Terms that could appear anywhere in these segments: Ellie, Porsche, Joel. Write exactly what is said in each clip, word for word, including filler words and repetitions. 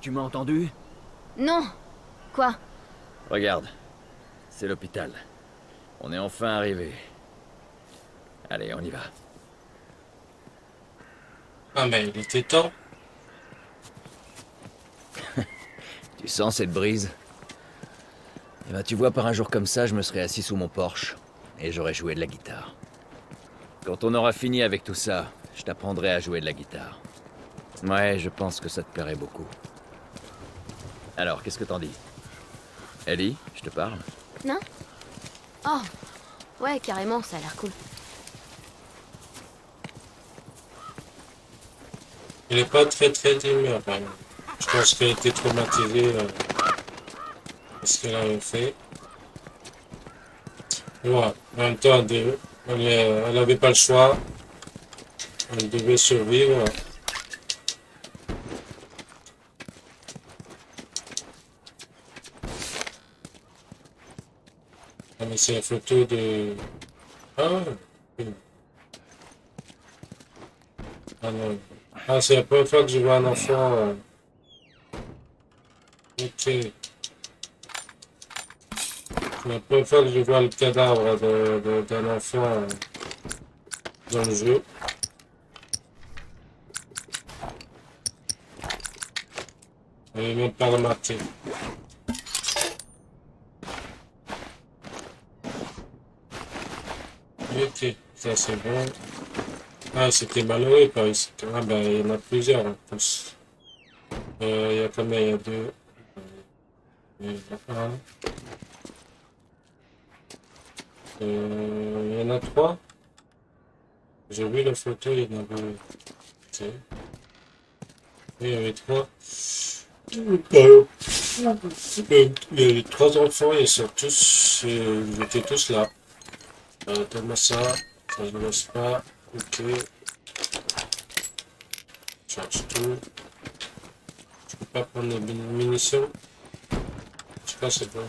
Tu m'as entendu? Non. Quoi? Regarde, c'est l'hôpital. On est enfin arrivé. Allez, on y va. Ah mais il était temps. Tu sens cette brise? Eh ben tu vois, par un jour comme ça, je me serais assis sous mon Porsche et j'aurais joué de la guitare. Quand on aura fini avec tout ça, je t'apprendrai à jouer de la guitare. Ouais, je pense que ça te plairait beaucoup. Alors, qu'est-ce que t'en dis? Ellie, je te parle? Non? Oh, ouais, carrément, ça a l'air cool. Il est pas très très ému, apparemment. Je pense qu'il a été traumatisé euh, parce qu'il avait fait. Ouais, en même temps, elle n'avait pas le choix. Elle devait survivre. Ah, mais c'est la photo de... Ah, ah non. Ah, c'est la première fois que je vois un enfant. Euh... Ok. C'est la première fois que je vois le cadavre d'un enfant euh... dans le jeu. Je n'ai même pas remarqué. Ok, ça c'est bon. Ah, c'était malheureux par ici. Ah, ben, il y en a plusieurs en plus. Euh, il y a combien? Il y a deux. Il y en a un. Euh, il y en a trois. J'ai vu la photo, il y en avait. Ok. Il y avait trois. Il y avait trois enfants et surtout, ils étaient tous là. Euh, Thomas, ça, ça je ne laisse pas. Ok, charge tout. Je peux pas prendre les munitions. Je sais pas, c'est bon.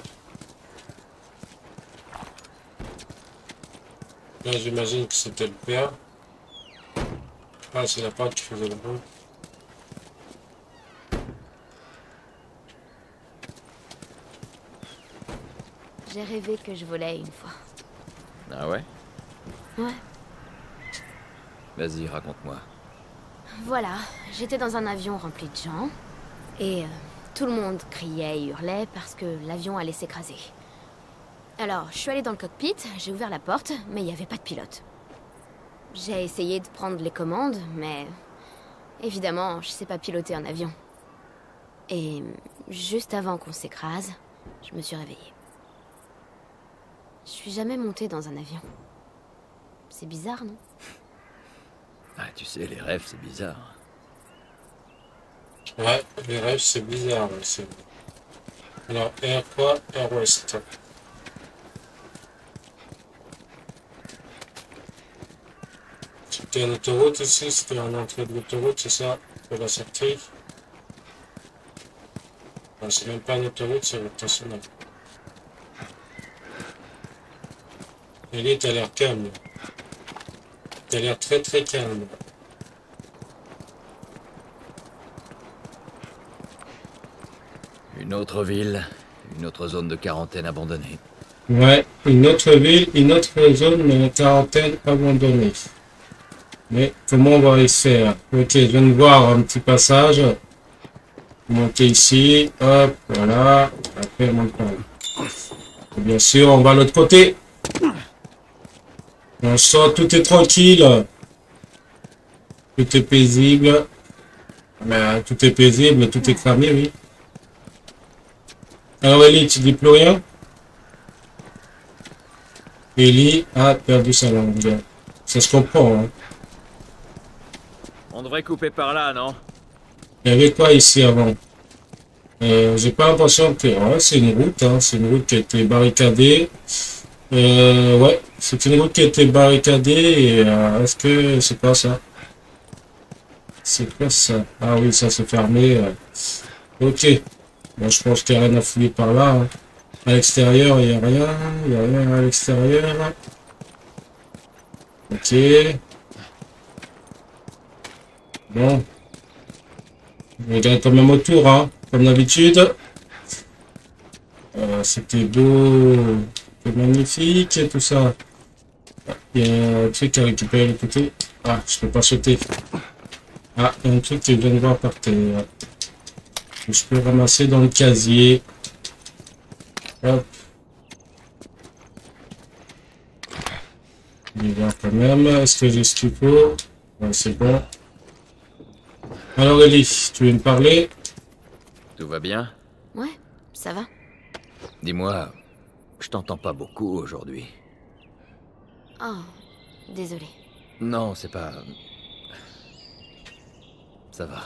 Là j'imagine que c'était le père. Ah, c'est la part qui faisait le bon. J'ai rêvé que je volais une fois. Ah ouais? Ouais. Vas-y, raconte-moi. Voilà, j'étais dans un avion rempli de gens, et euh, tout le monde criait et hurlait parce que l'avion allait s'écraser. Alors, je suis allée dans le cockpit, j'ai ouvert la porte, mais il n'y avait pas de pilote. J'ai essayé de prendre les commandes, mais... évidemment, je sais pas piloter un avion. Et juste avant qu'on s'écrase, je me suis réveillée. Je suis jamais montée dans un avion. C'est bizarre, non? Ah, tu sais, les rêves, c'est bizarre. Ouais, les rêves, c'est bizarre. Aussi. Alors, Air quoi? Air West. C'était une autoroute ici, c'était une entrée de l'autoroute, c'est ça? De la sortie. Enfin, c'est même pas une autoroute, c'est route. Ellie, t'as l'air calme. T'as l'air très très calme. Une autre ville, une autre zone de quarantaine abandonnée. Ouais, une autre ville, une autre zone de quarantaine abandonnée. Mais comment on va les faire? Ok, je viens de voir un petit passage. Monter ici, hop, voilà. Après, on monte par là. Et bien sûr, on va de l'autre côté. On sort, tout est tranquille. Tout est paisible. Ben, tout est paisible, tout est cramé, oui. Alors Ellie, tu dis plus rien? Ellie a perdu sa langue. Ça se comprend, hein. On devrait couper par là, non? Il y avait quoi ici avant? euh, J'ai pas l'impression que... Ouais, c'est une route, hein. C'est une route qui a été barricadée. Euh, ouais, c'est une route qui a été barricadée et euh, est-ce que c'est quoi ça? C'est quoi ça? Ah oui, ça s'est fermé. Euh. Ok. Bon, je pense qu'il n'y a rien à fouiller par là. Hein. À l'extérieur, il n'y a rien. Il n'y a rien à l'extérieur. Ok. Bon. On regarde quand même autour, hein. Comme d'habitude. Euh, C'était beau. C'était magnifique tout ça. Il y a un truc à récupérer de côté. Ah, je peux pas sauter. Ah, il y a un truc qui vient de voir par terre. Je peux ramasser dans le casier. Hop. Il va quand même. Est-ce que j'ai ce qu'il faut? Ouais, c'est bon. Alors Ellie, tu veux me parler? Tout va bien? Ouais, ça va. Dis-moi, je t'entends pas beaucoup aujourd'hui. Oh, désolé. Non, c'est pas... Ça va.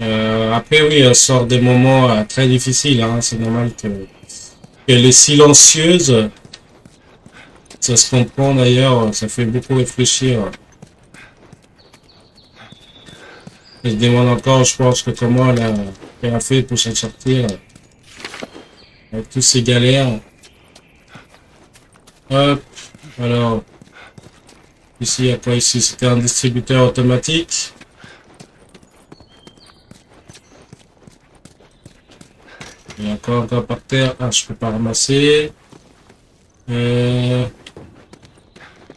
Euh, après oui, elle sort des moments euh, très difficiles, hein. C'est normal qu'elle est silencieuse. Ça se comprend d'ailleurs, ça fait beaucoup réfléchir. Je demande encore, je pense que comment elle a, elle a fait pour s'en sortir avec toutes ces galères. Hop, alors ici il y a quoi? Ici c'était un distributeur automatique. Il y a encore un par terre. Ah, je peux pas ramasser. Euh...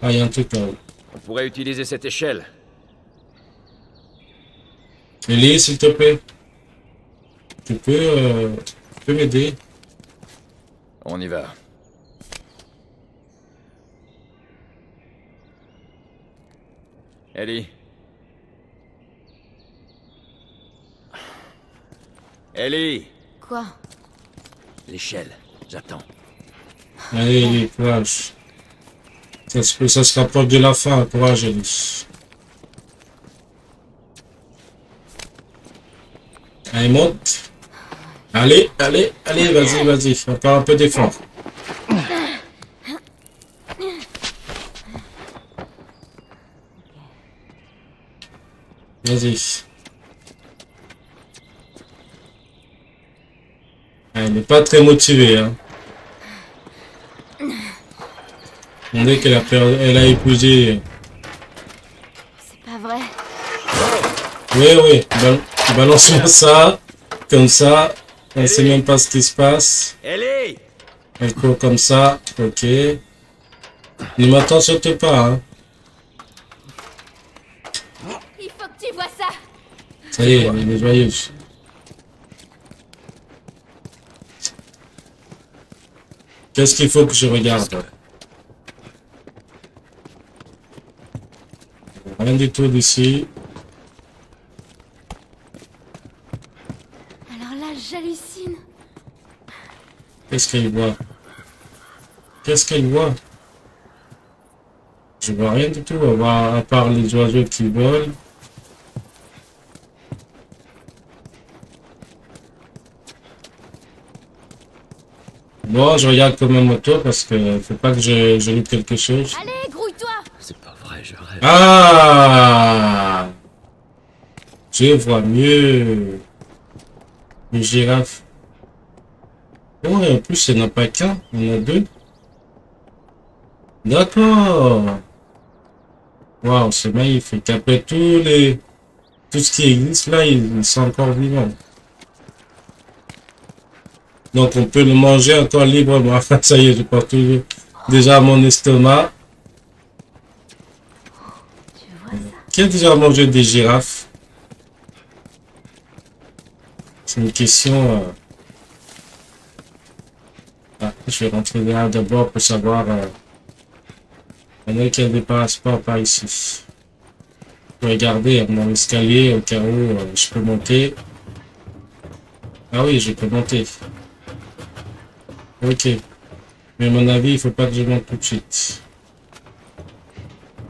Ah, il y a un truc là. On pourrait utiliser cette échelle. Ellie, s'il te plaît. Tu peux, euh, tu peux m'aider. On y va. Ellie. Ellie. Quoi? L'échelle. J'attends. Allez, Ellie, courage. Ça se, ça se rapproche de la fin. Courage, Ellie. Allez, monte. Allez, allez, allez, vas-y, vas-y. On va faire un peu d'effort. Vas-y. Elle n'est pas très motivée, hein. On dirait qu'elle a, elle a épousé. C'est pas vrai. Oui, oui. Ben... Balançons ça, comme ça, on ne sait même pas ce qui se passe. Elle court comme ça, ok. Ne m'attends surtout pas. Hein. Il faut que tu vois ça. Ça y est, elle est joyeuse. Qu'est-ce qu'il faut que je regarde? Rien du tout d'ici. J'hallucine. Qu'est-ce qu'elle voit? Qu'est-ce qu'elle voit? Je vois rien du tout, à part les oiseaux qui volent. Bon, je regarde comme un moto parce que faut pas que je, je loupe quelque chose. Allez, grouille-toi! C'est pas vrai, je rêve. Ah! Je vois mieux. Une girafe. Oh, et en plus, il n'y en a pas qu'un, il y en a deux. D'accord. Waouh, c'est magnifique. Après tous les... tout ce qui existe là, ils sont encore vivants. Donc, on peut le manger encore librement. Ça y est, je porte toujours déjà mon estomac. Qui a déjà mangé des girafes? C'est une question... Euh... Ah, je vais rentrer là d'abord pour savoir... Euh... Il y en a qui ne dépassent pas par ici. Je vais regarder mon escalier au cas où euh, je peux monter. Ah oui, je peux monter. Ok. Mais à mon avis, il faut pas que je monte tout de suite.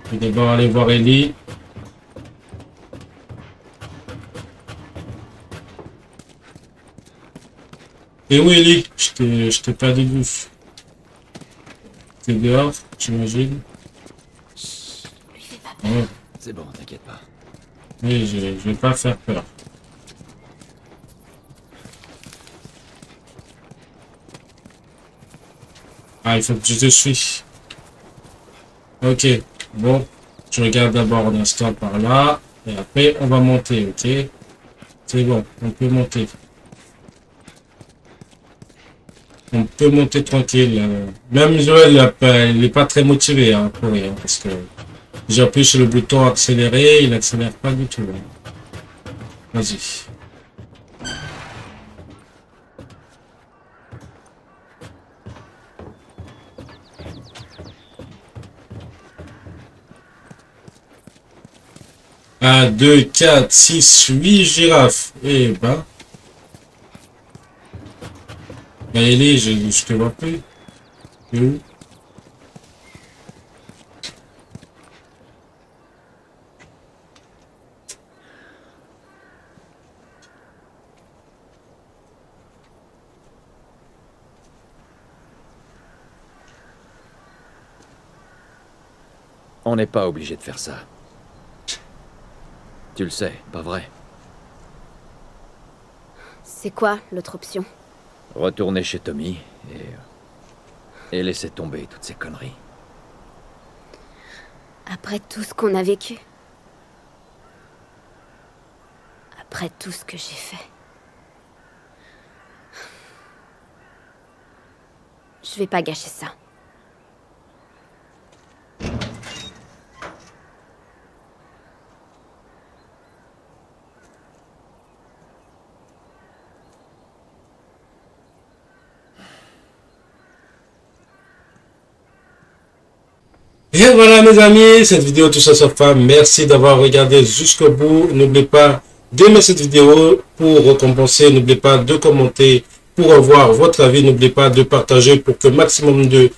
Je vais d'abord aller voir Ellie. Et où Ellie? Je t'ai pas dégouffe. T'es dehors, j'imagine. Ouais. C'est bon, t'inquiète pas. Oui, je, je vais pas faire peur. Ah, il faut que je te suis. Ok, bon. Je regarde d'abord un instant par là. Et après, on va monter, ok? C'est bon, on peut monter. On peut monter tranquille. Même Joel, il n'est pas très motivé à courir. Parce que j'appuie sur le bouton accélérer, il n'accélère pas du tout. Vas-y. un, deux, quatre, six, huit girafes. Eh ben. Bah, Ellie, je ne te vois plus. Et où? On n'est pas obligé de faire ça. Tu le sais, pas vrai? C'est quoi l'autre option? Retourner chez Tommy et... et laisser tomber toutes ces conneries. Après tout ce qu'on a vécu. Après tout ce que j'ai fait. Je vais pas gâcher ça. Et voilà mes amis, cette vidéo touche à sa fin. Merci d'avoir regardé jusqu'au bout. N'oubliez pas d'aimer cette vidéo pour récompenser. N'oubliez pas de commenter pour avoir votre avis. N'oubliez pas de partager pour que maximum de,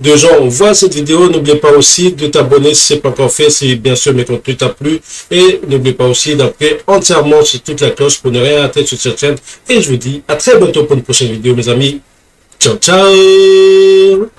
de gens voient cette vidéo. N'oubliez pas aussi de t'abonner si ce n'est pas encore fait, si bien sûr mes contenus t'a plu. Et n'oubliez pas aussi d'appuyer entièrement sur toute la cloche pour ne rien rater sur cette chaîne. Et je vous dis à très bientôt pour une prochaine vidéo mes amis. Ciao ciao.